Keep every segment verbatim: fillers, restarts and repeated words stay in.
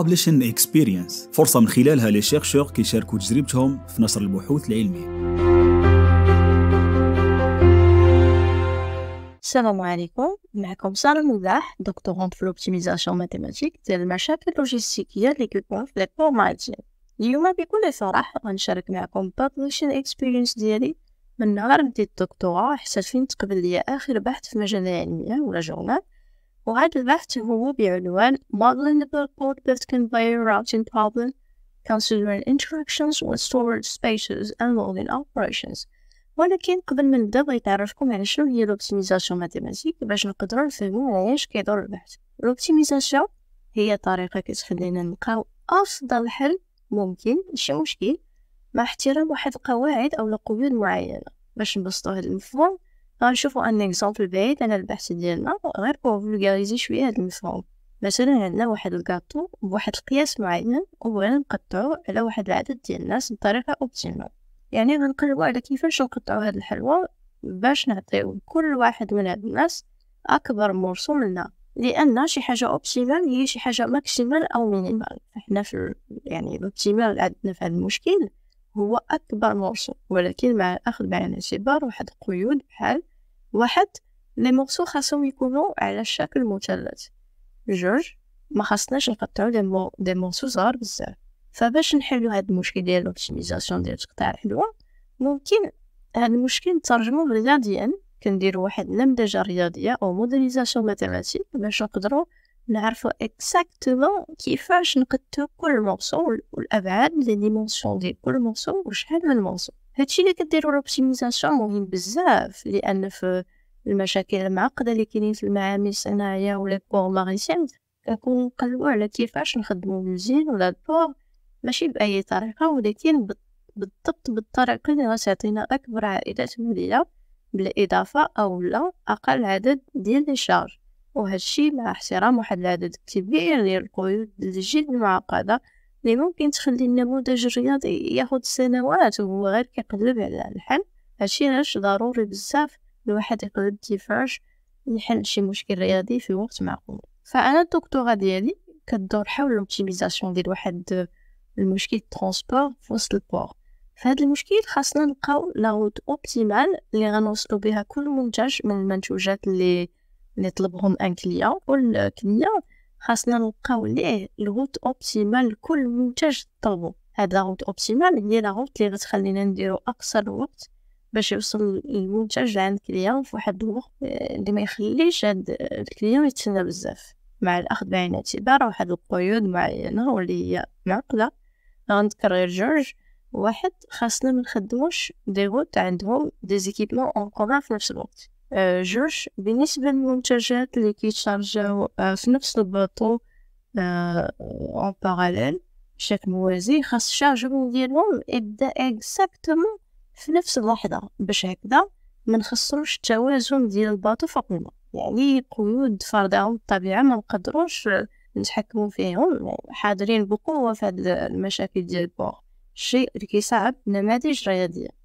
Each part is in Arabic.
Publishing Experience، فرصة من خلالها للشيرشور كيشاركوا تجربتهم في نشر البحوث العلمية. السلام عليكم، معكم سارة ملاح، دكتورون في الأوبتيميزاسيون ماتيماتيك ديال المشاكل اللوجستيكية اللي كيكونوا في الانفورماتيك. اليوم بكل صراحة غنشارك معكم Publishing Experience ديالي من نهار بديت الدكتوراه حتى فين تقبل ليا آخر بحث في مجال علمية ولا جورنال، وهذا البحث هو بعنوان Modeling the Bulk Port Belt-Conveyor Routing Problem Considering Interactions with Storage Spaces and Loading Operations. ولكن قبل ما نبدا بغيت نعرفكم على شنو هي الأوبتيميزاسيون ماتيماتيك باش نقدروا نفهموا علاش كيدور البحث. الأوبتيميزاسيون هي طريقة كتخلينا نلقاو أفضل حل ممكن لشي مشكل مع احترام واحد القواعد أو قيود معينة. باش نبسطوا هاد المفهوم غنشوفوا ان اكزامبل بعيد على البحث ديالنا غير بور فولغاريزي شويه هاد المفهوم. مثلا عندنا واحد الكاطو بواحد القياس معين وبغينا نقطعو على واحد العدد ديال الناس بطريقه اوبتيمال، يعني غنقلبو على كيفاش نقطعو هاد الحلوى باش نعطيو لكل واحد من هاد الناس اكبر مرسوم لنا، لان شي حاجه اوبتيمال هي شي حاجه ماكسيمال او مينيمال. فحنا في يعني الاوبتيمال عندنا في هاد المشكل هو اكبر مرسوم، ولكن مع اخذ بعين الاعتبار واحد القيود بحال واحد لي مورسو خاصهم يكونوا على الشكل مثلث، جوج ما خاصناش نقطعو دي مو دي مورسو صغار بزاف. فباش نحلو هاد المشكل ديال الاوبتيميزاسيون ديال تقطيع الحلوه ممكن هاد المشكل نترجمو رياضيا، كنديرو واحد النمذجه رياضيه او موديليزاسيون ماتيماتيك باش نقدروا نعرفو اكزاكتومون كيفاش نقطعو كل مورسو والابعاد لي ديمونسيون ديال كل مورسو وشحال من مورسو. هادشي اللي كديروا الاوبتيميزاسيون مهم بزاف، لان في المشاكل المعقده اللي كاينين في المعامل الصناعيه ولا بور ماريسيم كنكونوا نقلبوا على كيفاش نخدموا مزيان ولا البور ماشي باي طريقه، ولكن بالضبط بالطريقه اللي غتعطينا اكبر عائدات ماليه بالاضافه او لا اقل عدد ديال لي شارج، وهادشي مع احترام واحد العدد كبير ديال القيود جد معقده اللي ممكن تخلي النموذج الرياضي ياخذ سنوات وهو غير كيقلب على الحل. هادشي علاش ضروري بزاف الواحد يقلب كيفاش يحل شي مشكل رياضي في وقت معقول. فانا الدكتوراه ديالي كدور حول الاوبتيميزاسيون ديال واحد المشكل ترونسبور في وسط البور. فهاد المشكل خاصنا نلقاو لا روت اوبتيمال اللي غنوصلو بها كل منتج من المنتوجات اللي اللي طلبهم ان كليون، والكليون خاصنا نلقاو ليه الروت اوبتيمال لكل منتج طلبو. هاد لا روت اوبتيمال هي لا روت اللي غتخلينا نديرو اقصر وقت باش يوصل المنتج عند الكليون في واحد الوقت اللي ما يخليش هاد الكليون يتسنى بزاف، مع الاخذ بعين الاعتبار واحد القيود معينه واللي هي معقده. غنذكر جوج، واحد خاصنا ما نخدموش دي روت عندهم دي زيكيبمون اون كومون في نفس الوقت. جوج بالنسبه للمنتجات اللي كيتشارجاو في نفس الباطو اون باراليل بشكل موازي خاص الشارجمون ديالهم يبدا اكزاكتومون في نفس اللحظه باش هكذا ما نخسروش التوازن ديال الباطو فوقنا. يعني قيود فرضهم الطبيعه ما نقدروش نتحكموا فيهم، حاضرين بقوه في هاد المشاكل ديال البور، الشيء اللي كيصعب نماذج رياضيه.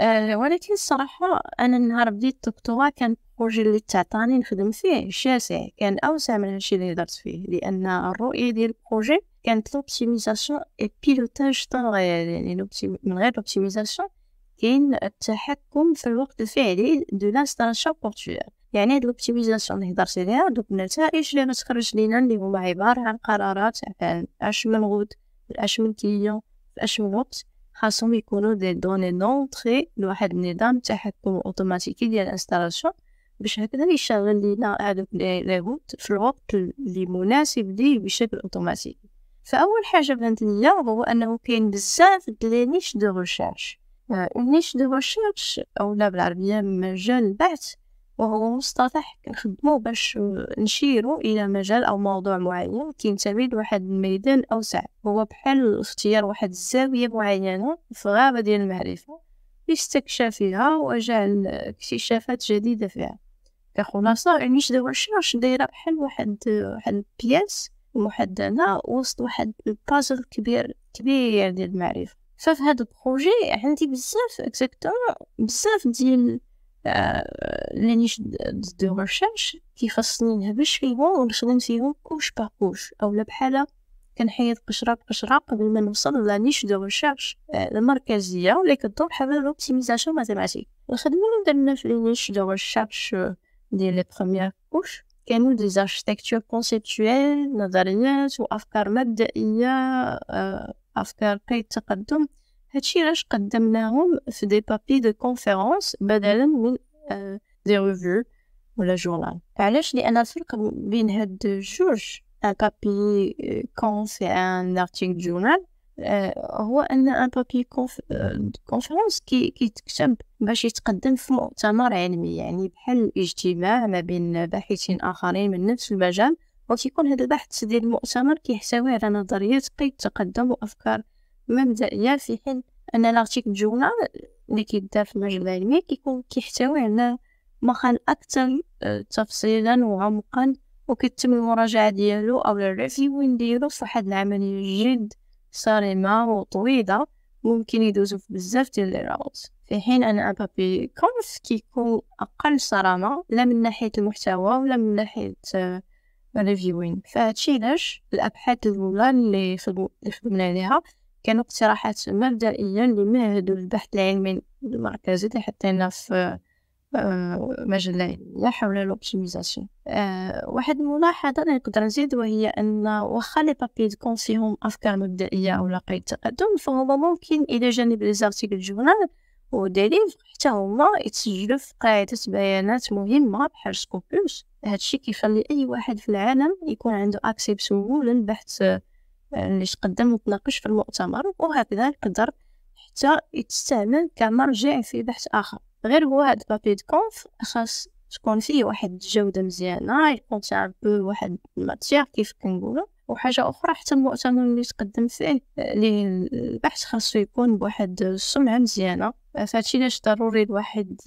أه ولكن الصراحه انا النهار بديت الدكتوراه كان البروجي اللي تعطاني نخدم فيه شاسع، كان اوسع من هادشي اللي درت فيه، لان الرؤيه ديال البروجي كانت لوبتيميزاسيون اي بيلوتاج طون ريال، يعني من غير لوبتيميزاسيون كاين التحكم في الوقت الفعلي دو لانستالاسيون بورتوير. يعني هاد الاوبتيميزاسيون اللي هضرت عليها دوك النتائج اللي غتخرج لينا اللي هما عباره عن قرارات عن اش من غود اش من كليون اش من وقت، خاصهم يكونوا دي دوني نون تري لواحد النظام تحكم اوتوماتيكي ديال الانستالاسيون باش هكذا يشغل لينا هادوك لي غوت في الوقت اللي مناسب ليه بشكل اوتوماتيكي. فاول حاجه بانت ليا هو انه كاين بزاف ديال نيش دو ريشيرش. النيش دو ريشيرش اولا بالعربيه مجال البحث، وهو مصطلح كنخدمو باش نشيرو الى مجال او موضوع معين كينتمي لواحد الميدان اوسع، هو بحال اختيار واحد الزاويه معينه في غابه ديال المعرفه يستكشف فيها وجعل اكتشافات جديده فيها. كخلاصه النيش دو ريشيرش دايره بحال واحد واحد بياس محدده وسط واحد البازل كبير كبير ديال المعرفه. ففي هاد البروجي عندي بزاف اكزاكتور بزاف ديال لي نيش دو ريشيرش كيخصني نهبش فيهم ونخدم فيهم كوش باكوش، اولا بحالا كنحيد قشرة بقشرة قبل ما نوصل لنيش دو ريشيرش المركزية اللي كدور حول الأوبتيميزاسيون ماتيماتيك. الخدمة اللي درنا في نيش دو ريشيرش ديال لي بخومييغ كوش كانو دي أركيتكتور كونسيبتويل، نظريات وأفكار مبدئية، أفكار قيد التقدم. هادشي علاش قدمناهم في دي بابي دو كونفيرونس بدلا من دي ريفيو ولا جورنال. علاش؟ لأن الفرق بين هاد جوج un papier conf et un article journal هو أن un papier conf conférence كي كيتكتب باش يتقدم في مؤتمر علمي، يعني بحال اجتماع ما بين باحثين آخرين من نفس المجال، وكيكون هذا البحث ديال المؤتمر كيحتوي على نظريات قيد التقدم وأفكار مبدئية، في حين أن الارتيكل جورنال اللي كيدار في المجال العلمي كيكون كيحتوي على مخان أكثر تفصيلا وعمقا، وكيتم المراجعة ديالو أو الريفيو نديرو فواحد العملية جد صارمة وطويلة ممكن يدوزو في بزاف ديال الإيرادات، في حين أن أبابي كونف كيكون أقل صرامة لا من ناحية المحتوى ولا من ناحية الريفيوين. فهادشي علاش الأبحاث الأولى اللي خدمنا عليها كانوا اقتراحات مبدئية لمعهد البحث العلمي المركزي اللي حطينا في مجلة حول الأوبتيميزاسيون. أه واحد الملاحظة اللي نقدر نزيد وهي أن واخا لي بابي دو كونف فيهم أفكار مبدئية أو قيد التقدم، فهما ممكن إلى جانب لي زارتيكل جورنال وديليف حتى هما يتسجلو في قاعدة بيانات مهمة بحال سكوبوس. هادشي كيخلي أي واحد في العالم يكون عنده أكسي بسهولة للبحث اللي تقدم وتناقش في المؤتمر، وهكذا يقدر حتى يتستعمل كمرجع في بحث آخر. غير هو هاد بابي دو كونف خاص تكون فيه واحد الجودة مزيانة، يكون تعرف واحد الماتيغ كيف كنقولو. وحاجة أخرى حتى المؤتمر اللي تقدم فيه ليه البحث خاصو يكون بواحد السمعة مزيانة، فهادشي علاش ضروري الواحد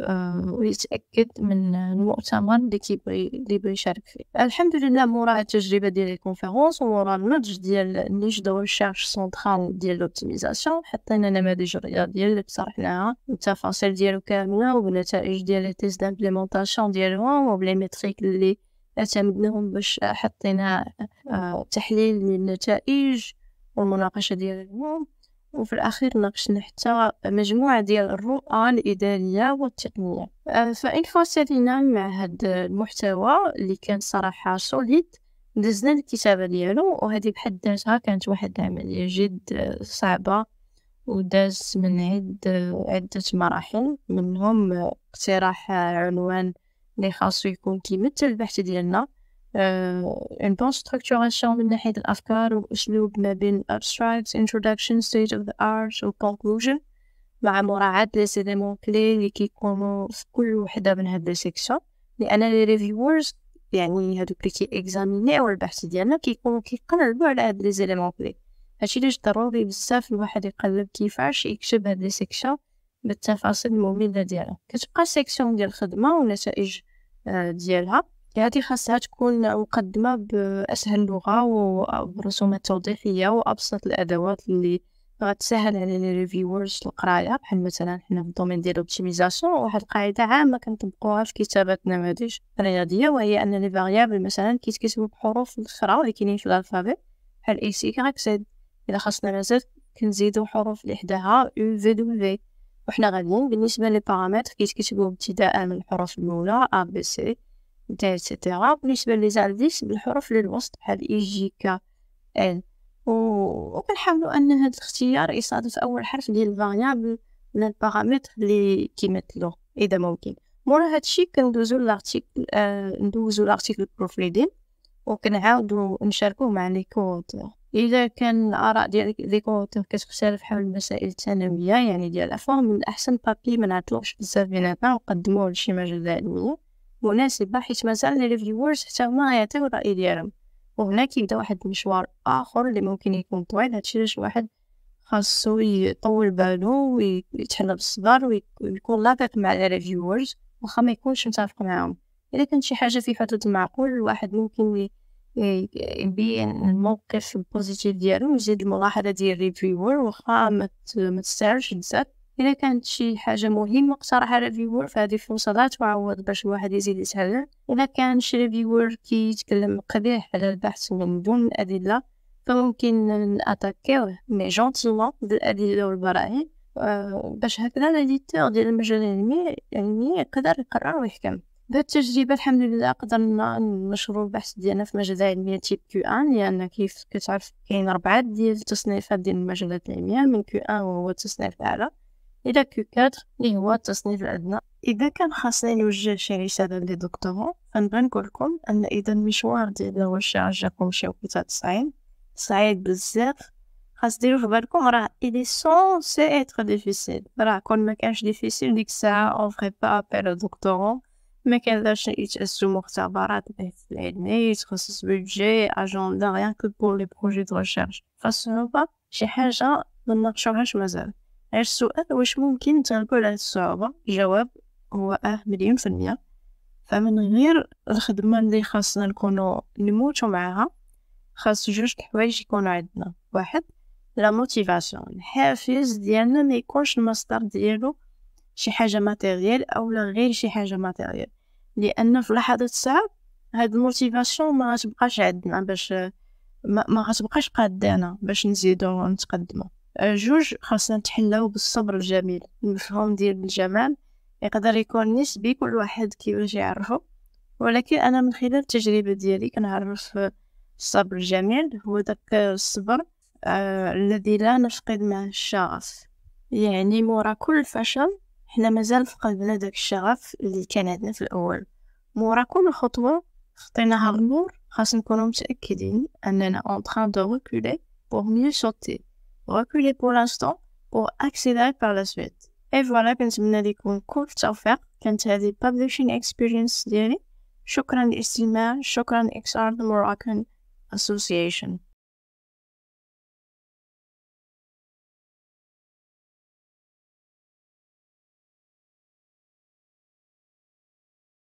آه يتأكد من المؤتمر اللي كيبغي اللي بغي يشارك فيه. الحمد لله مورا التجربة ديال الكونفيرونس ومورا النضج ديال نيش دو ريشيرش سونترال ديال الأوبتيميزاسيون حطينا نماذج الرياضية اللي اقترحناها التفاصيل ديالو كاملة والنتائج ديال لي تيست دامبليمونطاسيون ديالهم وبلي ميتريك اللي اعتمدناهم باش حطينا تحليل للنتائج والمناقشة ديالهم. وفي الأخير ناقشنا حتى مجموعة ديال الرؤى الإدارية والتقنية. فإن فاصلنا مع هاد المحتوى اللي كان صراحة سوليد دزنا الكتابة ديالو، وهذه بحد ذاتها كانت واحد العملية جد صعبة وداز من عد عدة مراحل، منهم اقتراح عنوان اللي خاصو يكون كيمثل البحث ديالنا، اون بون ستركتوراسيون من ناحية الأفكار والأسلوب ما بين abstract introduction state of the art و conclusion مع مراعاة لي زيليمون كلي اللي كيكونو في كل وحدة من هاد لي سيكسيون، لأن لي ريفيورز يعني هادوك لي كيكزامينيو البحث ديالنا كيكونو كيقلبو على هاد لي زيليمون كلي. هادشي علاش ضروري بزاف الواحد يقلب كيفاش يكتب هاد لي سيكسيون بالتفاصيل المملة ديالها. كتبقى سيكسيون ديال الخدمة والنتائج ديالها، هادي خاصها تكون مقدمة بأسهل لغة وبرسومات توضيحية وأبسط الأدوات اللي غتسهل على لي ريفيورز القراية، بحال مثلا حنا في الدومين ديال الأوبتيميزاسيون واحد القاعدة عامة كنطبقوها في كتابة نماذج رياضية، وهي أن لي فاريابل مثلا كيتكتبو بحروف الأخرى اللي كاينين في الألفابيت بحال إي سي كغا كسد، إلا خاصنا بزاف كنزيدو حروف اللي حداها أو في دو في، وحنا غاديين بالنسبة لي بارامتر كيتكتبو ابتداء من الحروف الأولى أ بي سي إتسيتيرا، بالنسبة لي زالديس بالحروف للوسط بحال إي جي كا إل، وكنحاولو أن هاد الاختيار يصادف أول حرف ديال الفاريابل من البارامتر لي كيمثلوه إذا ممكن. مورا هادشي كندوزو لارتيكل آه ندوزو لارتيكل بروفليدين وكنعاودو نشاركوه مع لي كوتور. إذا كان الآراء ديال لي كوتور كتختلف حول المسائل الثانوية يعني ديال الأفواه، من الأحسن بابي منعطلوش بزاف بيناتنا وقدموه لشي مجلة علمية مناسبة، حيت مازال لي ريفيورز حتى هما غيعطيو الرأي ديالهم، وهنا كيبدا واحد المشوار آخر اللي ممكن يكون طويل. هادشي علاش واحد خاصو يطول بالو ويتحلى بالصبر ويكون لافق مع لي ريفيورز واخا ميكونش متفق معاهم. إذا كانت شي حاجة في حدود المعقول الواحد ممكن يبين الموقف البوزيتيف ديالو ويزيد الملاحظة ديال الريفيور واخا متستاهلش بزاف. إذا كانت شي حاجة مهمة اقترحها ريفيور فهذه فرصة لا تعوض باش الواحد يزيد يتعلم. إذا كان شي ريفيور كيتكلم قبيح على البحث من دون أدلة فممكن نأتاكيوه مي جونتيمون بالأدلة له والبراهين باش هكذا الإديتور ديال المجال العلمي العلمي يقدر يقرر ويحكم. بهاد التجربة الحمد لله قدرنا نشرو البحث ديالنا في مجال علمي تيب كيو أن، لأن كيف كتعرف كاين ربعة ديال التصنيفات ديال المجالات العلمية، من كيو أن وهو التصنيف الأعلى إلى كيو كادر لي هو التصنيف الأدنى. إذا كان خاصني نوجه شي رسالة لي دكتورون فنبغي نقولكم أن إذا المشوار ديال الوشاعة جاكم شي وقيته تصعيب صعيب بزاف، خاص ديرو في بالكم راه إلي سونسي إتر ديفيسيل، راه كون مكانش ديفيسيل ديك الساعة أون فخي با أبيل دكتورون، مكانلاش يتأسسو مختبرات البحث العلمي، يتخصص بودجي، أجندا، غيان كو بور لي بروجي دو ريشيرش، خاصنا با شي حاجة مناقشوهاش مازال، غير السؤال واش ممكن نتغلبو على هاد الصعوبة؟ الجواب هو أه مليون في المية، فمن غير الخدمة لي خاصنا نكونو نموتو معاها، خاص جوج الحوايج يكونو عندنا، واحد لا موتيفاسيون، الحافز ديالنا ما يكونش المصدر ديالو شي حاجه ماتيريال اولا غير شي حاجه ماتيريال، لان في لحظه الصعب هاد الموتيفاسيون ما غتبقاش عندنا باش ما غتبقاش قادانا باش نزيدو ونتقدمو. جوج خاصنا نتحلاو بالصبر الجميل، المفهوم ديال الجمال يقدر يكون نسبي، كل واحد كيفاش يعرفو، ولكن انا من خلال التجربه ديالي كنعرف الصبر الجميل هو داك الصبر آه، الذي لا نفقد معه الشغف، يعني مورا كل فشل حنا مازال فقدنا داك الشغف اللي كان عندنا في الاول، مورا كل خطوه خطيناها للنور خاص نكونوا متاكدين اننا اون تران دو ريكولي بور ميو سوتي، ريكولي بور لانستون بور اكسيليري بار لا سويت. اي فوالا، كنتمنى ليكم كل التوفيق. كانت هذه بابليشين اكسبيرينس ديالي، شكرا للاستماع، شكرا اكس ار ذا موراكن اسوسيشن.